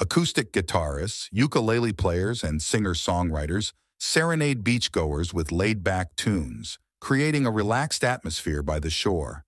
Acoustic guitarists, ukulele players, and singer-songwriters serenade beachgoers with laid-back tunes, creating a relaxed atmosphere by the shore.